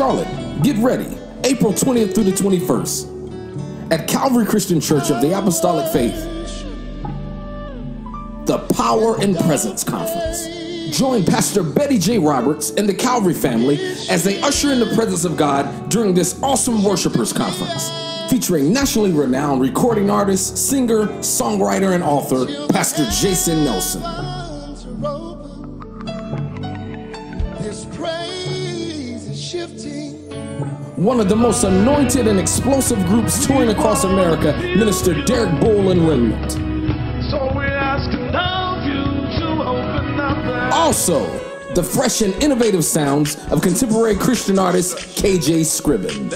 Charlotte, get ready, April 20th through the 21st, at Calvary Christian Church of the Apostolic Faith, the Power and Presence Conference. Join Pastor Betty J. Roberts and the Calvary family as they usher in the presence of God during this awesome Worshipers Conference, featuring nationally renowned recording artist, singer, songwriter, and author, Pastor Jason Nelson. One of the most anointed and explosive groups touring across America, Minister Derrick Bull and Remnant. Also, the fresh and innovative sounds of contemporary Christian artist KJ Scriven.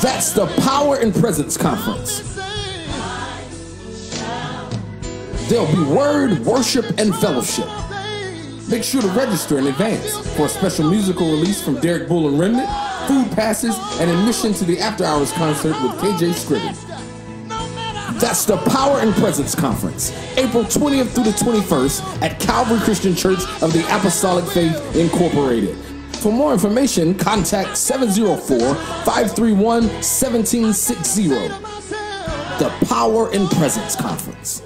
That's the Power and Presence Conference. There'll be word, worship, and fellowship. Make sure to register in advance for a special musical release from Derrick Bull and Remnant, food passes, and admission to the After Hours concert with KJ Scriven. That's the Power and Presence Conference, April 20th through the 21st at Calvary Christian Church of the Apostolic Faith, Incorporated. For more information, contact 704-531-1760. The Power and Presence Conference.